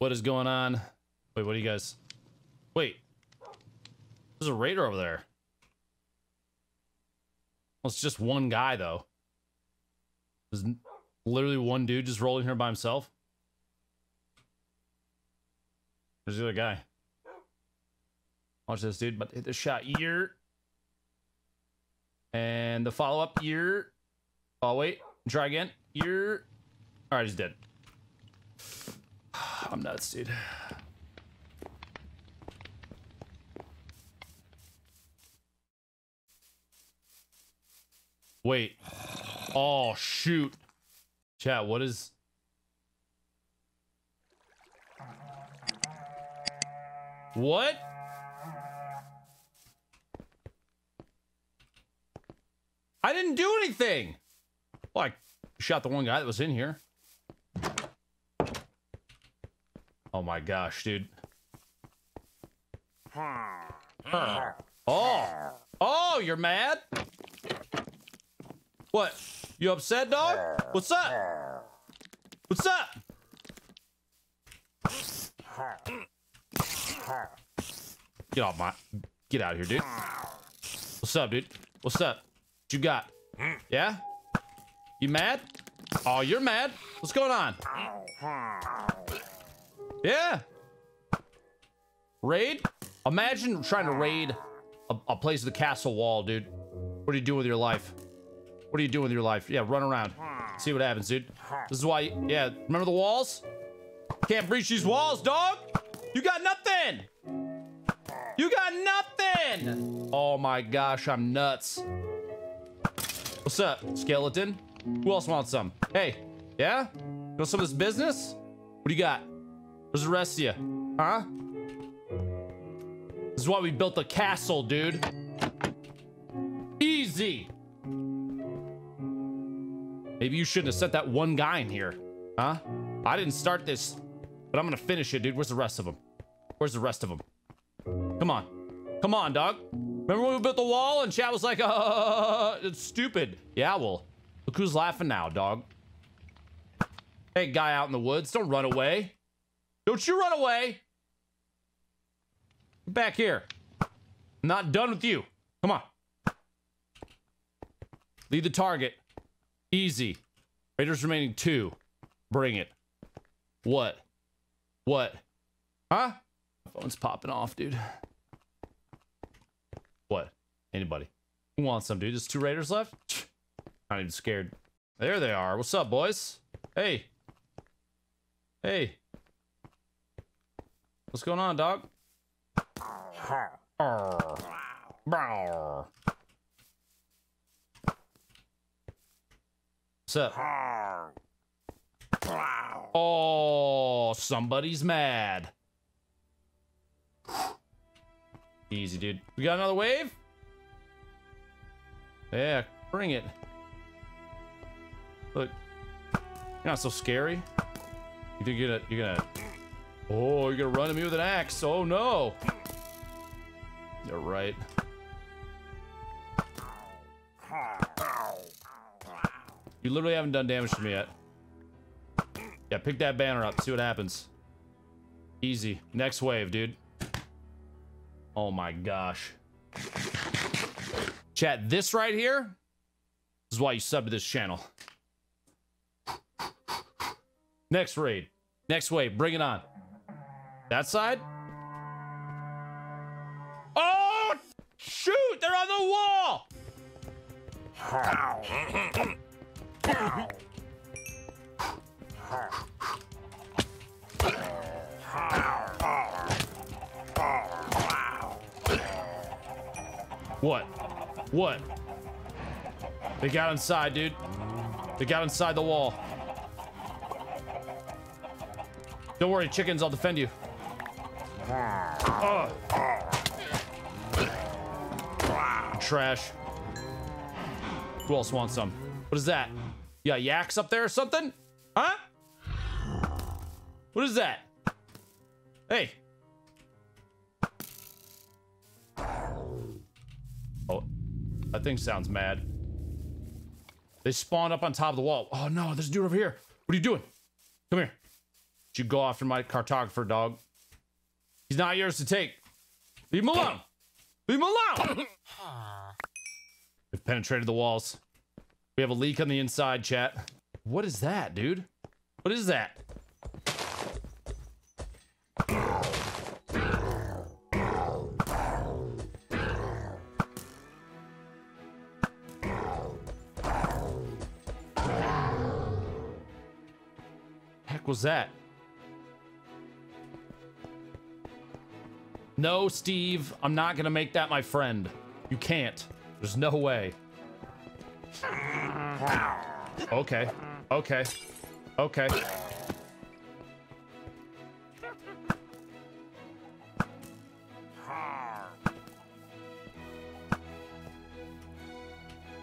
What is going on? Wait, what do you guys... Wait. There's a raider over there. Well, it's just one guy, though. There's literally one dude just rolling here by himself. Where's the other guy? Watch this, dude. But hit the shot here. And the follow-up here. Oh, wait. Try again. Here. All right, he's dead. I'm nuts, dude. Wait. Oh, shoot. Chat, what is... What? I didn't do anything. Well, I shot the one guy that was in here. Oh my gosh, dude. Oh. Oh, you're mad? What? You upset, dog? What's up? What's up? Get off my... Get out of here, dude. What's up, dude? What's up? What you got? Yeah? You mad? Oh, you're mad. What's going on? Yeah. Raid? Imagine trying to raid a place with a castle wall, dude. What do you do with your life? What do you do with your life? Yeah, run around. See what happens, dude. This is why... Yeah, remember the walls? Can't breach these walls, dog. You got nothing. You got nothing. Oh my gosh, I'm nuts. What's up, skeleton? Who else wants some? Hey, yeah? You want some of this business? What do you got? Where's the rest of you? Huh? This is why we built the castle, dude. Easy. Maybe you shouldn't have sent that one guy in here. Huh? I didn't start this, but I'm gonna finish it, dude. Where's the rest of them? Where's the rest of them? Come on. Come on, dog. Remember when we built the wall and chat was like, it's stupid. Yeah, well, look who's laughing now, dog. Hey, guy out in the woods, don't run away. Don't you run away. Get back here. I'm not done with you. Come on. Lead the target. Easy. Raiders remaining 2. Bring it. What? What? Huh? My phone's popping off, dude. What? Anybody? Who wants some, dude? There's 2 raiders left? Not even scared. There they are. What's up, boys? Hey. Hey. What's going on, dog? What's up? Oh, somebody's mad. Easy, dude. We got another wave? Yeah, bring it. Look. You're not so scary. You think you're gonna... Oh, you're gonna run at me with an axe. Oh, no. You're right. You literally haven't done damage to me yet. Yeah, pick that banner up. See what happens. Easy. Next wave, dude. Oh my gosh. Chat, this right here, this is why you sub to this channel. Next raid. Next wave. Bring it on. That side? Oh! Shoot! They're on the wall! What? What? They got inside, dude. They got inside the wall. Don't worry, chickens, I'll defend you. Ugh. Trash. Who else wants some? What is that? You got yaks up there or something? Huh? What is that? Hey. Oh, that thing sounds mad. They spawned up on top of the wall. Oh no, there's a dude over here. What are you doing? Come here. You go after my cartographer, dog. He's not yours to take. Leave him alone. Leave him alone. We've penetrated the walls. We have a leak on the inside, chat. What is that, dude? What is that? Heck was that? No, Steve, I'm not gonna make that my friend. You can't. There's no way. Okay. Okay. Okay.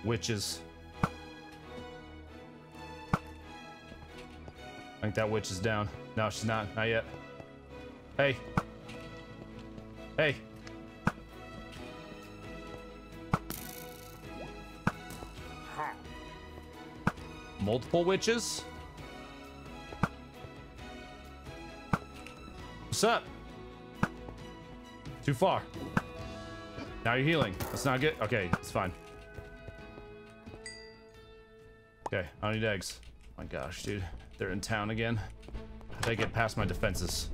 Witches. I think that witch is down. No, she's not. Not yet. Hey. Hey. Multiple witches? What's up? Too far. Now you're healing. That's not good. Okay, it's fine. Okay, I need eggs. Oh my gosh, dude. They're in town again. They get past my defenses.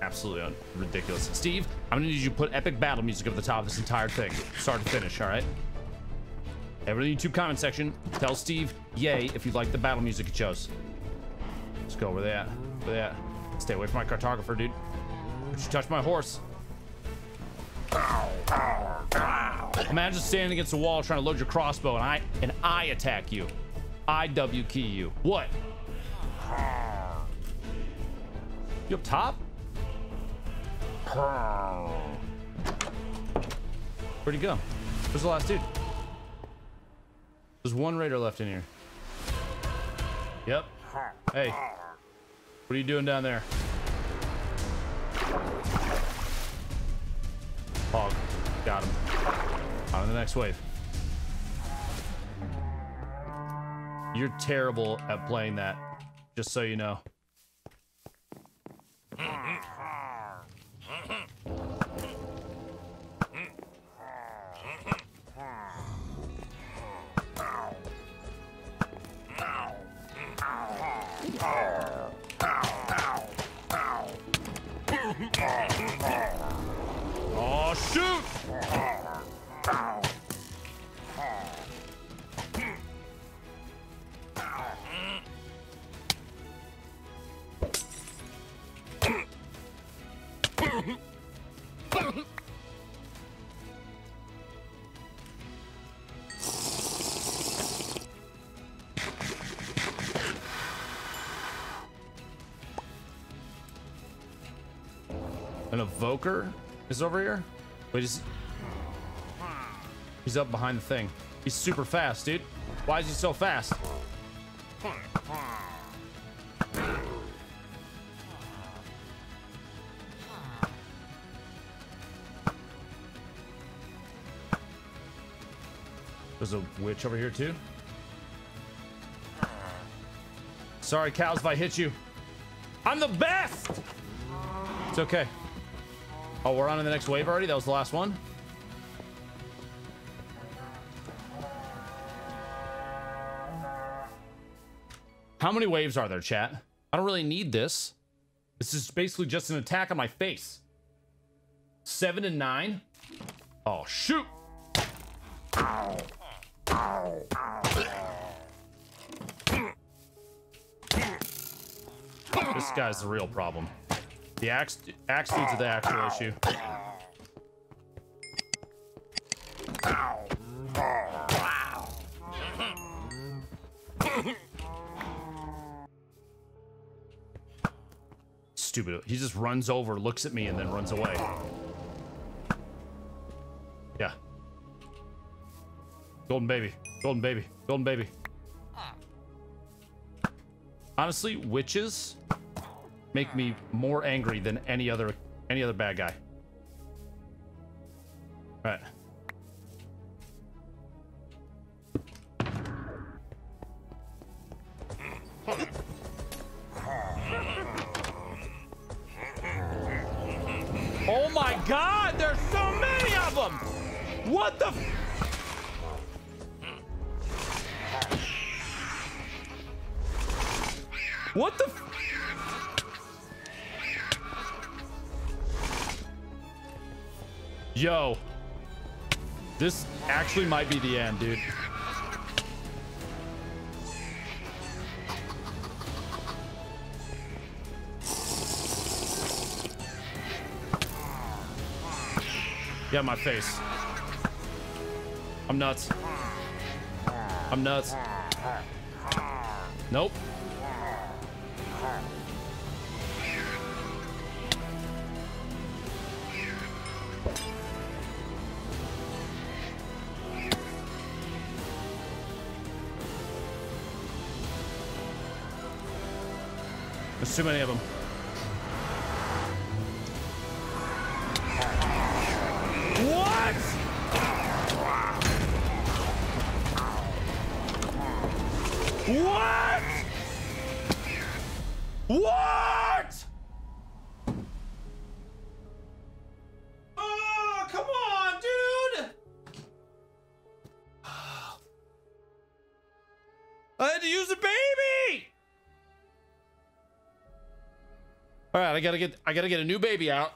Absolutely ridiculous. Steve, I'm gonna need you to put epic battle music over the top of this entire thing. Start to finish, all right? Everybody in the YouTube comment section, tell Steve, yay, if you like the battle music it chose. Let's go over that. Where they at? Stay away from my cartographer, dude. Don't you touch my horse. Imagine standing against a wall trying to load your crossbow and I attack you. I W-key you. What? You up top? Where'd he go? Where's the last dude? There's one raider left in here. Yep. Hey. What are you doing down there? Hog. Got him. On to the next wave. You're terrible at playing that. Just so you know. Oh, shoot! An evoker is over here. Wait, he's up behind the thing. He's super fast, dude. Why is he so fast? There's a witch over here too. Sorry, cows, if I hit you. I'm the best. It's okay. Oh, we're on to the next wave already? That was the last one? How many waves are there, chat? I don't really need this. This is basically just an attack on my face. 7 and 9? Oh, shoot! This guy's the real problem. The axe leads to the actual issue. Stupid. He just runs over, looks at me, and then runs away. Yeah. Golden baby. Golden baby. Golden baby. Honestly, witches make me more angry than any other bad guy. All right. God, there's so many of them! What the Yo. This actually might be the end, dude. Yeah, my face. I'm nuts. I'm nuts. Nope. There's too many of them. What? What? What? Oh, come on, dude. I had to use the baby. All right, I gotta get a new baby out.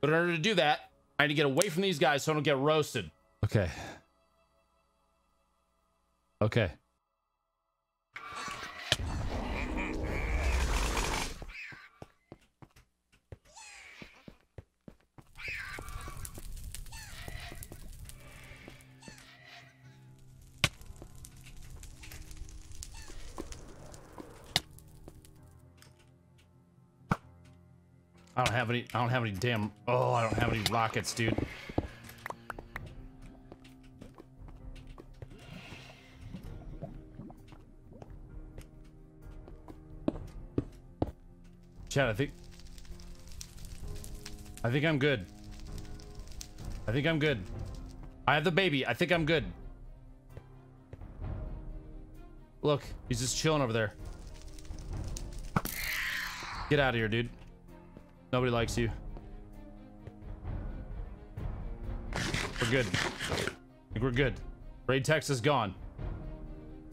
But in order to do that, I need to get away from these guys so I don't get roasted. Okay. Okay. I don't have any damn, oh, I don't have any rockets, dude. Chad, I think I'm good. I think I'm good. I have the baby. I think I'm good. Look, he's just chilling over there. Get out of here, dude. Nobody likes you. We're good. I think we're good. Raid Tex is gone.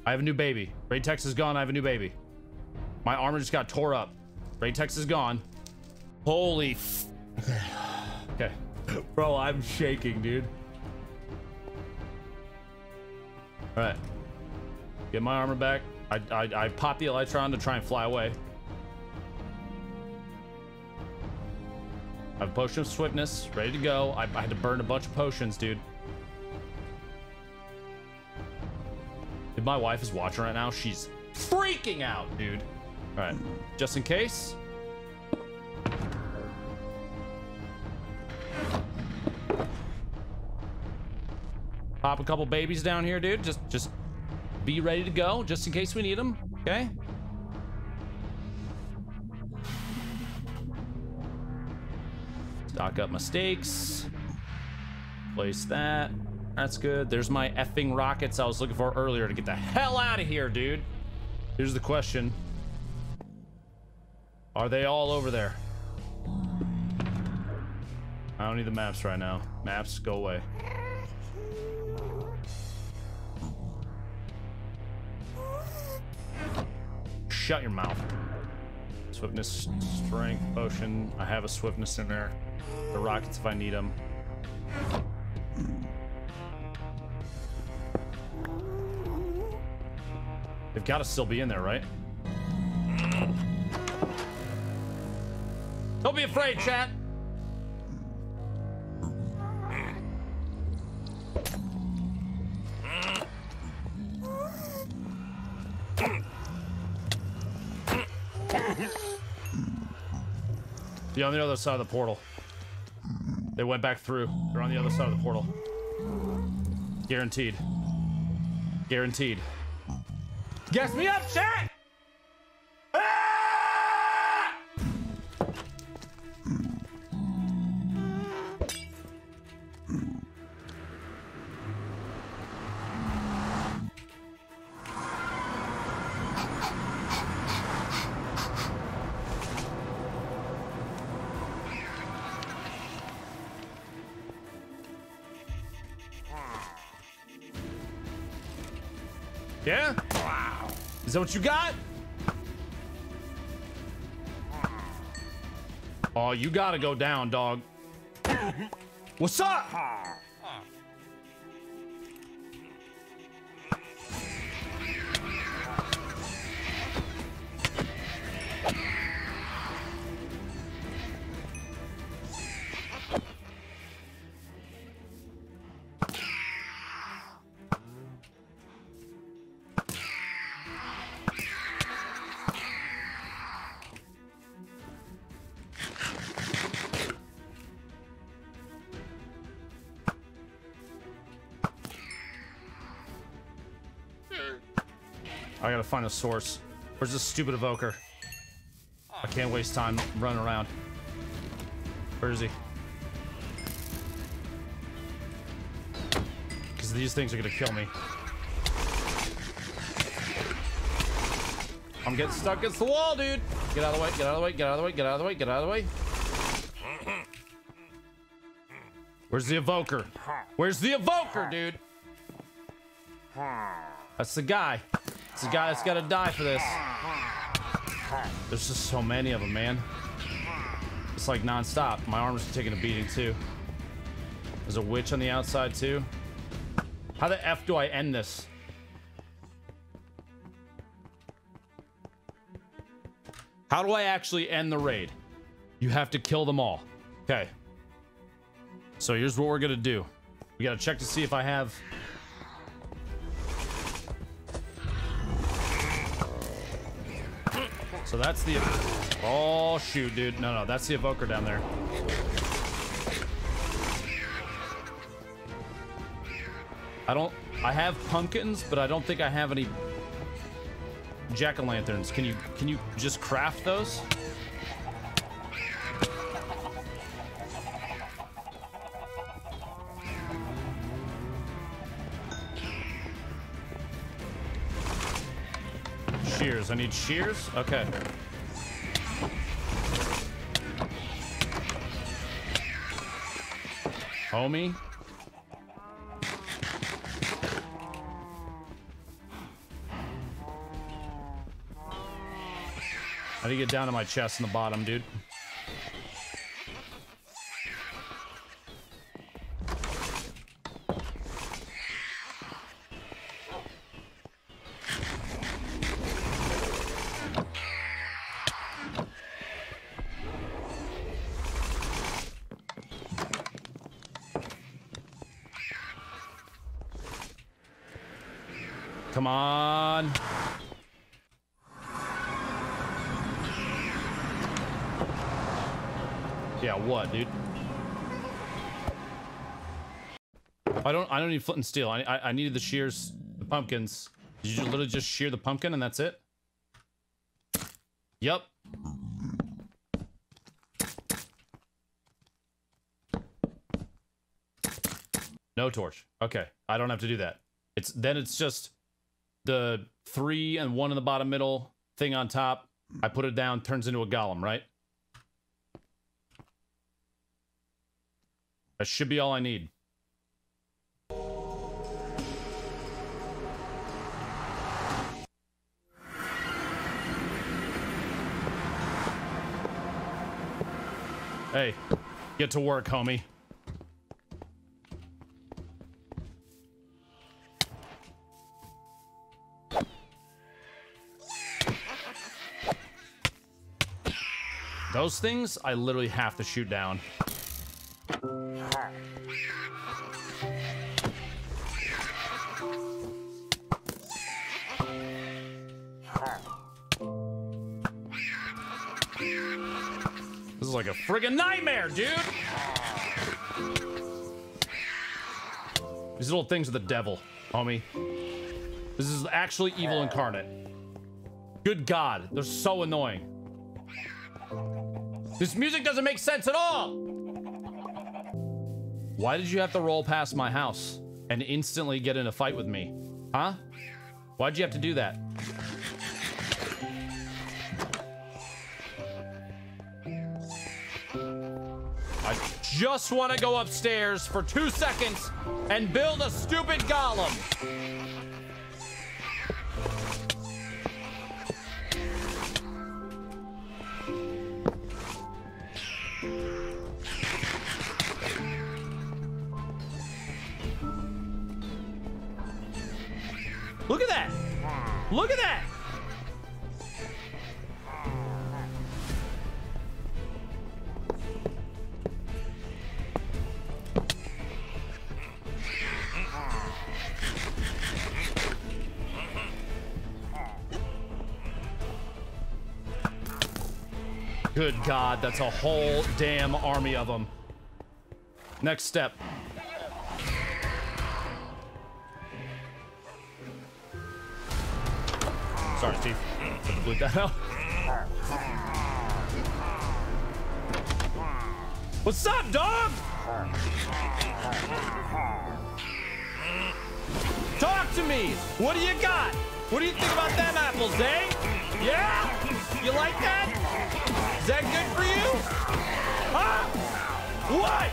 I have a new baby. Raid Tex is gone. I have a new baby. My armor just got tore up. Raid Tex is gone. Holy. Okay. Bro, I'm shaking, dude. All right. Get my armor back. I popped the Elytron to try and fly away. I have a potion of swiftness, ready to go. I had to burn a bunch of potions, dude. If my wife is watching right now, she's freaking out, dude. All right, just in case. Pop a couple babies down here, dude. Just be ready to go, just in case we need them, okay? Stock up mistakes. Place that. That's good. There's my effing rockets I was looking for earlier to get the hell out of here, dude. Here's the question. Are they all over there? I don't need the maps right now. Maps, go away. Shut your mouth. Swiftness, strength, potion. I have a swiftness in there. The rockets if I need them. They've got to still be in there, right? Don't be afraid, chat. They're on the other side of the portal. They went back through. They're on the other side of the portal. Guaranteed. Guaranteed. Gas me up, chat! Ah! Yeah? Wow. Is that what you got? Oh, you gotta go down, dog. What's up? I gotta find a source. Where's this stupid evoker? I can't waste time running around. Where is he? Because these things are gonna kill me. I'm getting stuck against the wall, dude. Get out of the way, get out of the way, get out of the way, get out of the way, get out of the way. Where's the evoker? Where's the evoker, dude? That's the guy. It's the guy that's gotta die for this. There's just so many of them, man. It's like non-stop. My arm's taking a beating too. There's a witch on the outside too. How the F do I end this? How do I actually end the raid? You have to kill them all. Okay. So here's what we're gonna do. We gotta check to see if I have... So that's the... Oh, shoot, dude. No, no, that's the evoker down there. I don't... I have pumpkins, but I don't think I have any jack-o'-lanterns. Can you just craft those? Shears. I need shears? Okay. Homie. I need to get down to my chest in the bottom, dude. Come on. Yeah, what, dude? I don't need flint and steel. I needed the shears, the pumpkins. Did you literally just shear the pumpkin and that's it? Yep. No torch. Okay, I don't have to do that. It's just the 3 and 1 in the bottom middle, thing on top. I put it down, turns into a golem, right? That should be all I need. Hey, get to work, homie. Those things, I literally have to shoot down. This is like a friggin' nightmare, dude! These little things are the devil, homie. This is actually evil incarnate. Good God, they're so annoying. This music doesn't make sense at all! Why did you have to roll past my house and instantly get in a fight with me? Huh? Why'd you have to do that? I just want to go upstairs for 2 seconds and build a stupid golem. Look at that! Look at that! Good God, that's a whole damn army of them. Next step. Sorry, Chief. Blew that out. What's up, dog? Talk to me. What do you got? What do you think about them apples, eh? Yeah? You like that? Is that good for you? Huh? What?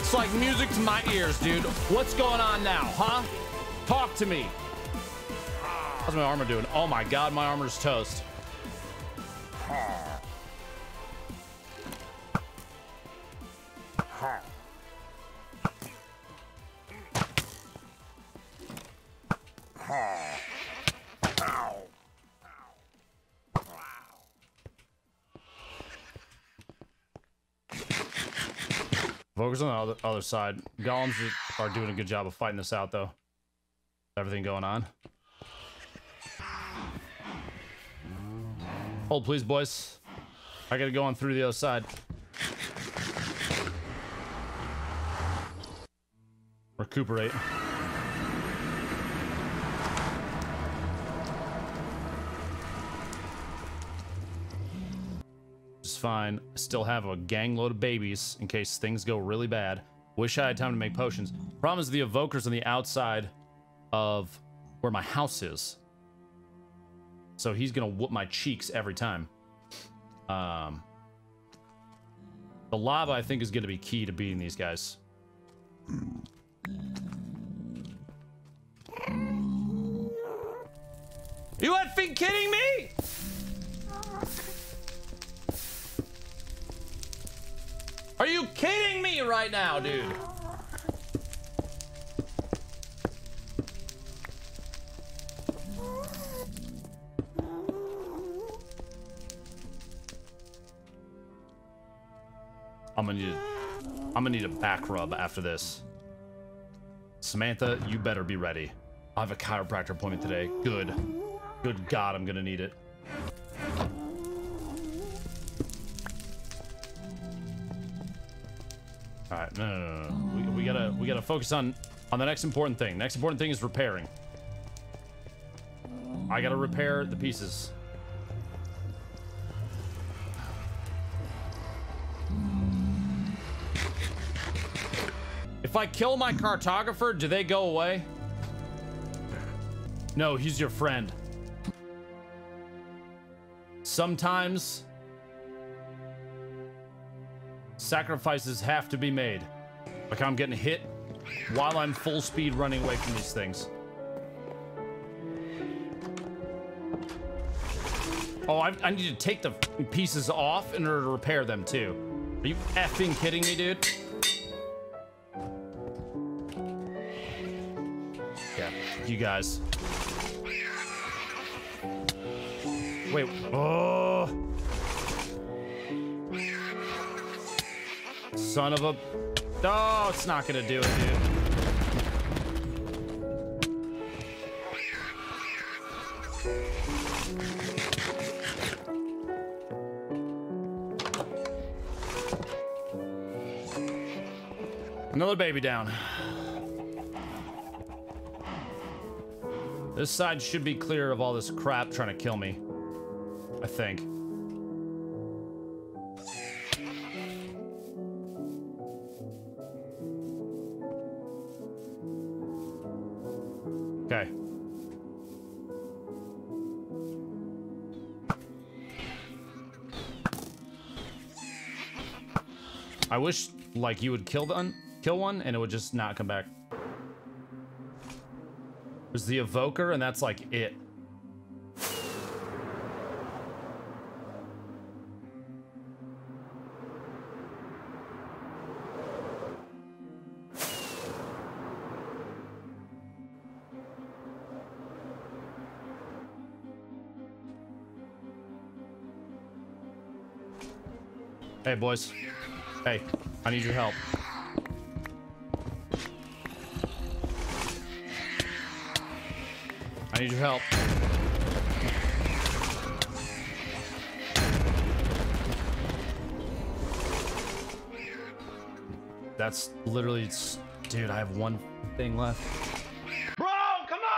It's like music to my ears, dude. What's going on now, huh? Talk to me. How's my armor doing? Oh my God, my armor's toast. Focus on the other side. Golems are doing a good job of fighting this out, though. Everything going on. Hold, please, boys. I gotta go on through the other side. Recuperate. Fine. Still have a gang load of babies in case things go really bad. Wish I had time to make potions. Problem is the evoker's on the outside of where my house is. So he's gonna whoop my cheeks every time. The lava, I think, is gonna be key to beating these guys. You effing kidding me? Are you kidding me right now, dude? I'm gonna need a back rub after this. Samantha, you better be ready. I have a chiropractor appointment today. Good. Good God, I'm gonna need it. All right, no. We gotta focus on the next important thing. Next important thing is repairing. I gotta repair the pieces. If I kill my cartographer, do they go away? No, he's your friend. Sometimes sacrifices have to be made. Like I'm getting hit while I'm full speed running away from these things. Oh, I need to take the pieces off in order to repair them too. Are you effing kidding me, dude? Yeah, you guys. Wait, oh. Son of a... Oh, it's not gonna do it, dude. Another baby down. This side should be clear of all this crap trying to kill me, I think. I wish, like, you would kill one, and it would just not come back. There's the evoker, and that's, like, it. Hey, boys. Hey, I need your help. I need your help. That's literally, dude, I have one thing left. Bro, come on!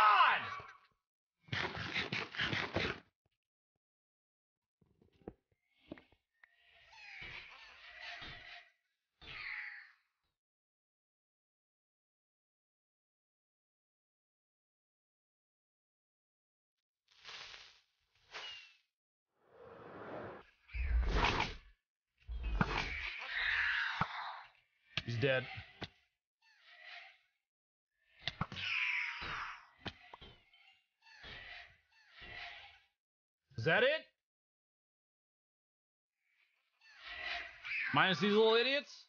He's dead. Is that it? Minus these little idiots?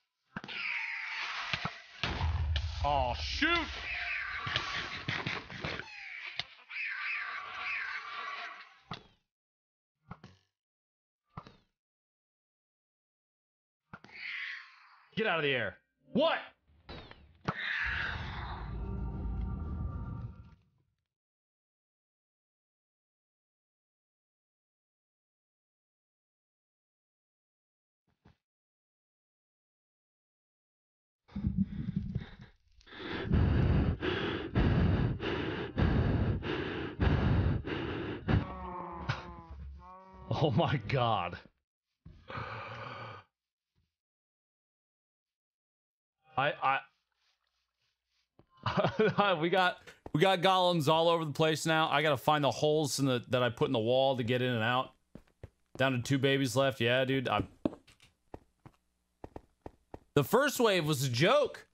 Oh, shoot! Get out of the air. What? Oh my God. We got golems all over the place now. I gotta find the holes in that I put in the wall to get in and out. Down to 2 babies left. Yeah, dude. The first wave was a joke.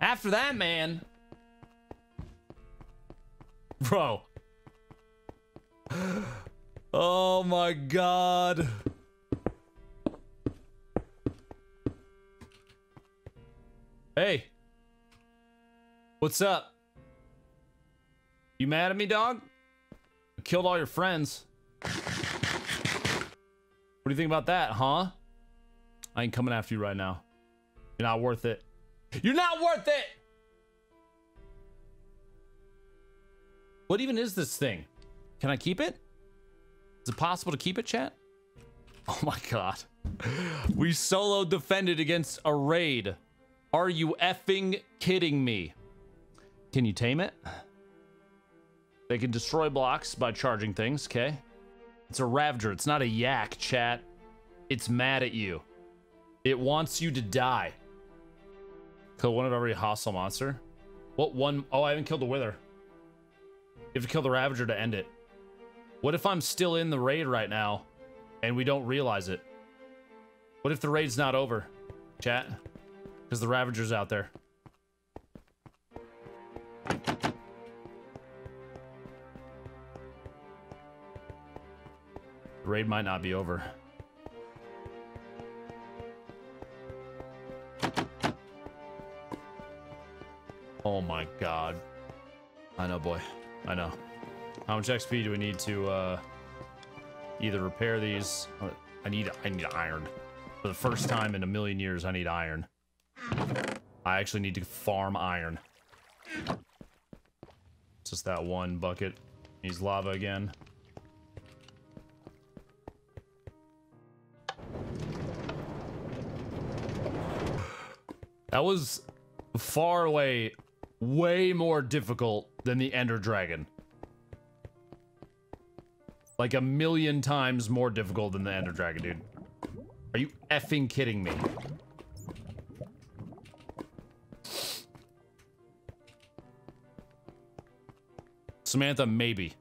After that, man. Bro. Oh my God. Hey, what's up? You mad at me, dog? You killed all your friends. What do you think about that, huh? I ain't coming after you right now. You're not worth it. You're not worth it! What even is this thing? Can I keep it? Is it possible to keep it, chat? Oh my God. We solo defended against a raid. Are you effing kidding me? Can you tame it? They can destroy blocks by charging things, okay? It's a Ravager, it's not a yak, chat. It's mad at you. It wants you to die. Kill one of every hostile monster. What one? Oh, I haven't killed the Wither. You have to kill the Ravager to end it. What if I'm still in the raid right now and we don't realize it? What if the raid's not over, chat? Because the Ravager's out there. The raid might not be over. Oh my God. I know, boy. I know. How much XP do we need to either repair these? I need iron. For the first time in a million years, I need iron. I actually need to farm iron. It's just that one bucket. Needs lava again. That was far away, way more difficult than the Ender Dragon. Like a million times more difficult than the Ender Dragon, dude. Are you effing kidding me? Samantha, maybe.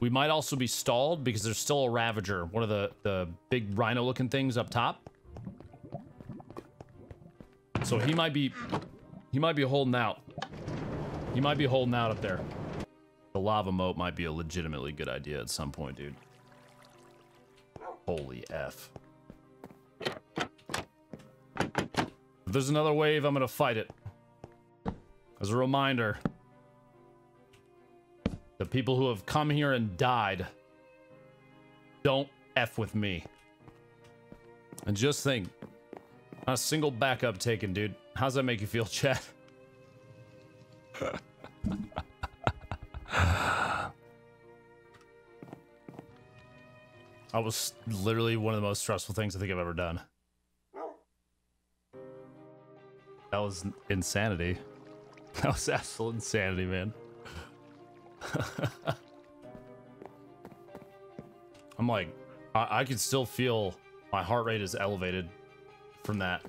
We might also be stalled because there's still a Ravager, one of the big rhino-looking things up top. So he might be holding out. He might be holding out up there. The lava moat might be a legitimately good idea at some point, dude. Holy F. If there's another wave, I'm gonna fight it. As a reminder, the people who have come here and died, don't F with me. And just think, not a single backup taken, dude. How's that make you feel, chat? I was literally one of the most stressful things I think I've ever done. That was insanity. That was absolute insanity, man. I'm like, I can still feel my heart rate is elevated from that.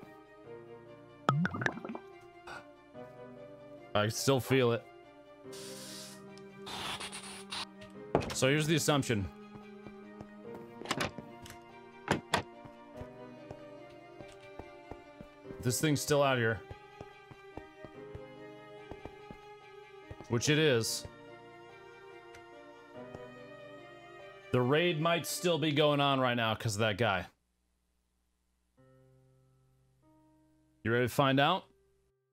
I can still feel it. So here's the assumption. This thing's still out here. Which it is. The raid might still be going on right now because of that guy. You ready to find out?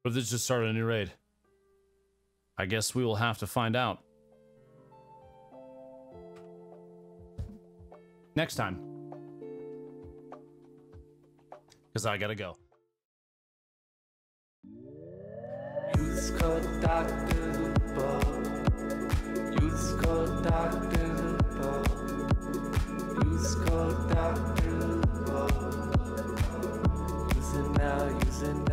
Or did this just start a new raid? I guess we will have to find out. Next time. Because I gotta go. It's called Dr. Lupo. It's called Dr. Lupo. It's called Dr. Lupo. Using now, using now.